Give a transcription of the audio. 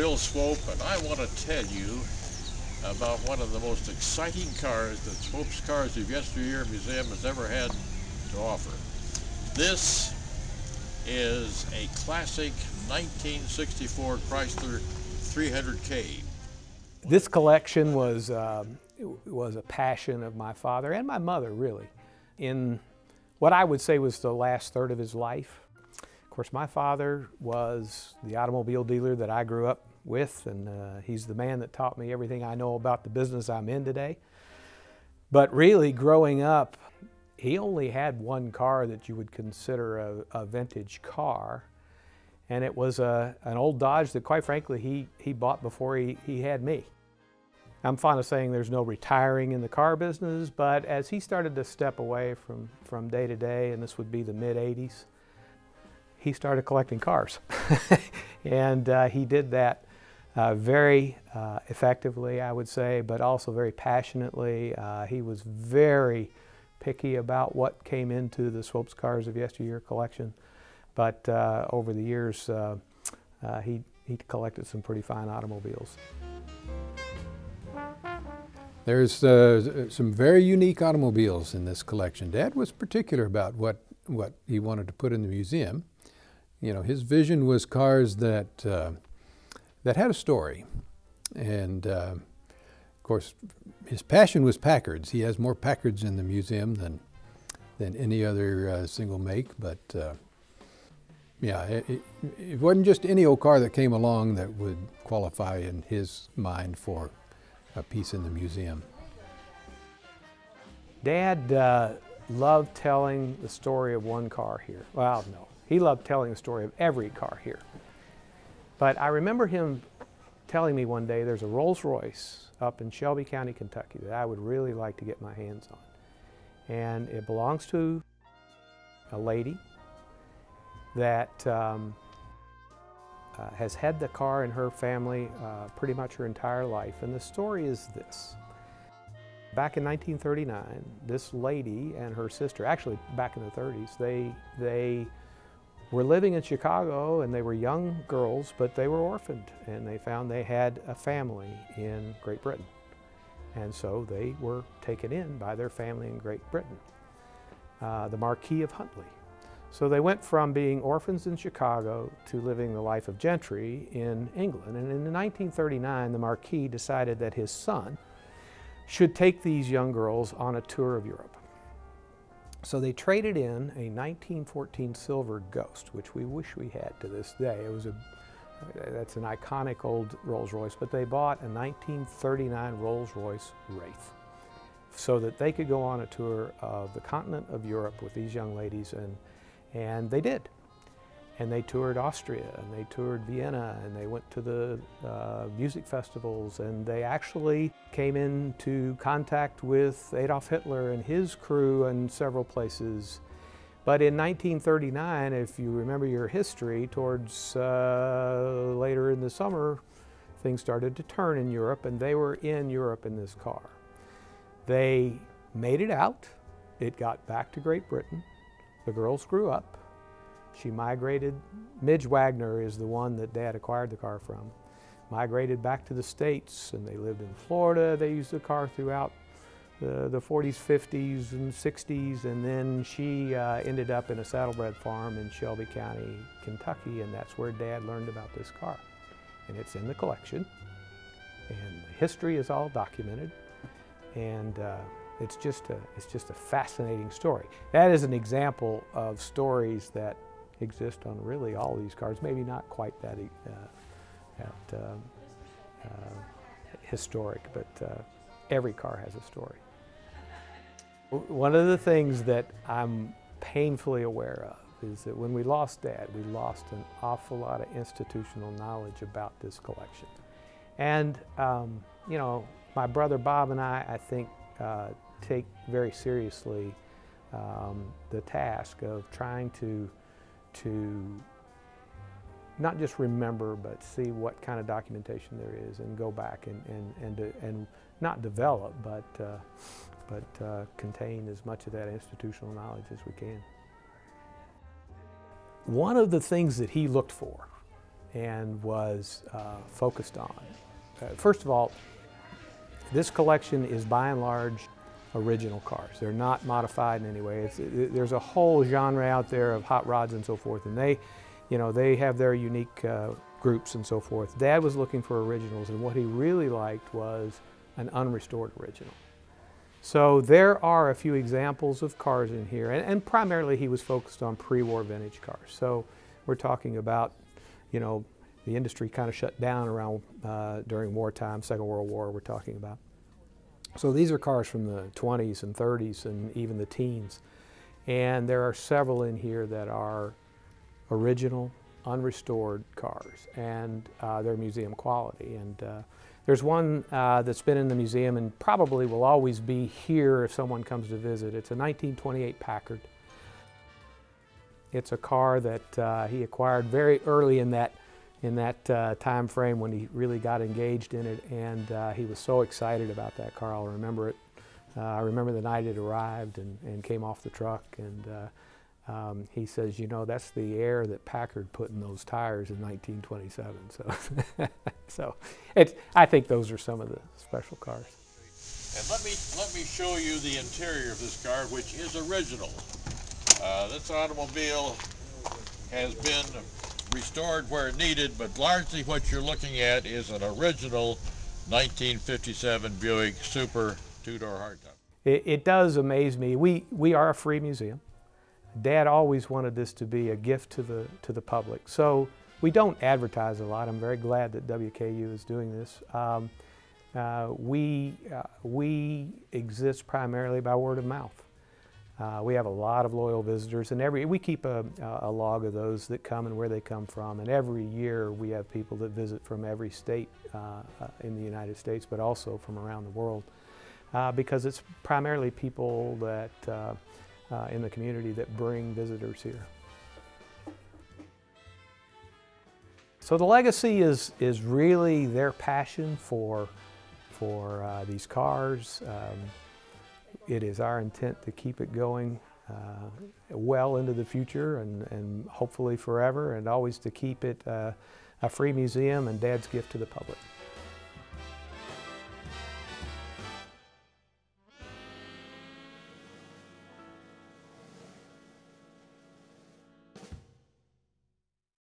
Bill Swope, and I want to tell you about one of the most exciting cars that Swope's Cars of Yesteryear Museum has ever had to offer. This is a classic 1964 Chrysler 300K. This collection was a passion of my father and my mother, really, in what I would say was the last third of his life. Of course, my father was the automobile dealer that I grew up with, and he's the man that taught me everything I know about the business I'm in today. But really, growing up, he only had one car that you would consider a vintage car, and it was an old Dodge that, quite frankly, he bought before he had me. I'm fond of saying there's no retiring in the car business, but as he started to step away from day to day, and this would be the mid-80s, he started collecting cars. And he did that very effectively, I would say, but also very passionately. He was very picky about what came into the Swope's Cars of Yesteryear collection. But over the years, he collected some pretty fine automobiles. There's some very unique automobiles in this collection. Dad was particular about what he wanted to put in the museum. You know, his vision was cars that that had a story, and of course, his passion was Packards. He has more Packards in the museum than any other single make, but yeah, it wasn't just any old car that came along that would qualify in his mind for a piece in the museum. Dad loved telling the story of one car here. Well, no, he loved telling the story of every car here. But I remember him telling me one day, there's a Rolls-Royce up in Shelby County, Kentucky, that I would really like to get my hands on. And it belongs to a lady that has had the car in her family pretty much her entire life. And the story is this. Back in 1939, this lady and her sister, actually back in the 30s, they were living in Chicago, and they were young girls, but they were orphaned, and they found they had a family in Great Britain. And so they were taken in by their family in Great Britain, the Marquis of Huntley. So they went from being orphans in Chicago to living the life of gentry in England. And in 1939, the Marquis decided that his son should take these young girls on a tour of Europe. So they traded in a 1914 Silver Ghost, which we wish we had to this day. It was that's an iconic old Rolls-Royce, but they bought a 1939 Rolls-Royce Wraith so that they could go on a tour of the continent of Europe with these young ladies, and they did. And they toured Austria, and they toured Vienna, and they went to the music festivals, and they actually came into contact with Adolf Hitler and his crew in several places. But in 1939, if you remember your history, towards later in the summer, things started to turn in Europe, and they were in Europe in this car. They made it out. It got back to Great Britain. The girls grew up. She migrated. Midge Wagner is the one that Dad acquired the car from. Migrated back to the States, and they lived in Florida. They used the car throughout the 40s, 50s, and 60s, and then she ended up in a saddlebred farm in Shelby County, Kentucky, and that's where Dad learned about this car. And it's in the collection, and the history is all documented, and it's just a fascinating story. That is an example of stories that exist on really all these cars, maybe not quite that historic, but every car has a story. One of the things that I'm painfully aware of is that when we lost Dad, we lost an awful lot of institutional knowledge about this collection. And you know, my brother Bob and I think, take very seriously the task of trying to not just remember, but see what kind of documentation there is, and go back and not develop, but contain as much of that institutional knowledge as we can. One of the things that he looked for and was focused on. First of all, this collection is by and large original cars. They're not modified in any way. There's a whole genre out there of hot rods and so forth, and they, you know, they have their unique groups and so forth. Dad was looking for originals, and what he really liked was an unrestored original. So there are a few examples of cars in here, and primarily he was focused on pre-war vintage cars. So we're talking about, you know, the industry kind of shut down around during wartime, Second World War we're talking about. So these are cars from the 20s and 30s and even the teens. And there are several in here that are original, unrestored cars, and they're museum quality. And there's one that's been in the museum and probably will always be here if someone comes to visit. It's a 1928 Packard. It's a car that he acquired very early in that time frame when he really got engaged in it, and he was so excited about that car. I'll remember it. I remember the night it arrived and came off the truck, and he says, you know, that's the air that Packard put in those tires in 1927. So, so it's, I think those are some of the special cars. And let me show you the interior of this car, which is original. This automobile has been restored where needed, but largely what you're looking at is an original 1957 Buick Super two-door hardtop. It does amaze me. We are a free museum. Dad always wanted this to be a gift to the public, so we don't advertise a lot. I'm very glad that WKU is doing this. We exist primarily by word of mouth. We have a lot of loyal visitors, and we keep a log of those that come and where they come from. And every year we have people that visit from every state in the United States, but also from around the world, because it's primarily people that in the community that bring visitors here. So the legacy is really their passion for these cars. It is our intent to keep it going well into the future and hopefully forever, and always to keep it a free museum and Dad's gift to the public.